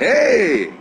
¡Hey!